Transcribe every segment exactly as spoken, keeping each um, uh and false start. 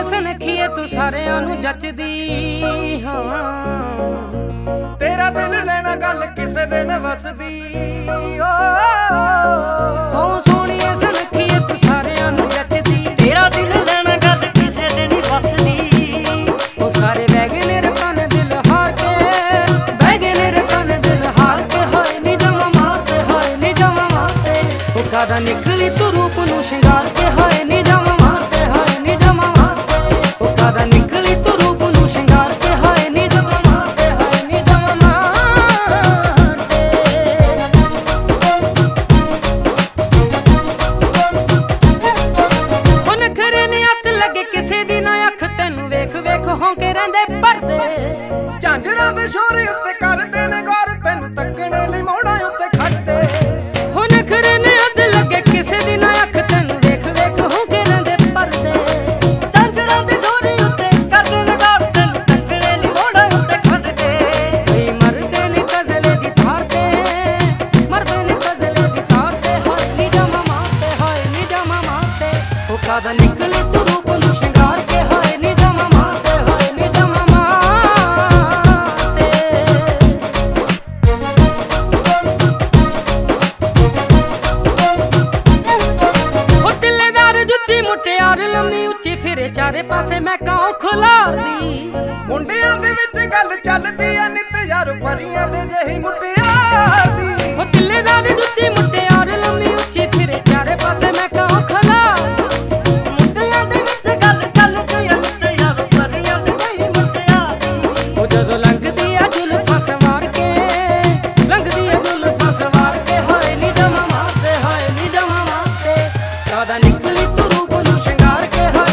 हुसन खिए तू सारे जचदी हाँ तेरा दिल लेना गल किसे दिन वसदी ओ सोनी हुसन खिए तू सारे जचदी तेरा दिल लेना गल किसे दिन वसदी ओ सारे बैग ने रखन दिल हार के बैग ने रखन दिल हार के हाय नी जमा मारते हाय नी जमा मारते ओ कादा निकली तू रूप नु श्रृंगार के हाय नी जमा चारे पासे मैं काओ खुलार दी मुंडियां दे विच गल चलदी ऐ नित यार परियां दे जेही मुटियार दी ओ दिले दा दुती मुटियार लम्मी उच्ची फिरे चारे पासे मैं काओ खुलार मुंडियां दे विच गल चलदी ऐ नित यार परियां दे जेही मुटियार दी ओ जदों लंघदी ऐ जुल्फां सवार के लंघदी ऐ जुल्फां सवार के हाय नी दमा मारते हाय नी दमा मारते कादा निकली तू रूप नु श्रृंगार के हाय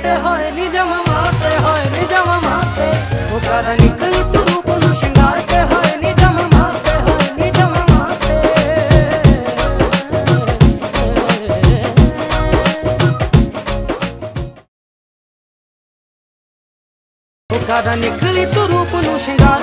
ते होए नी जमा मारते होए नी जमा मारते वो कादा निकली तू रूप नु श्रृंगार के होए नी जमा मारते होए नी जमा मारते वो कादा निकली तू रूप नु श्रृंगार।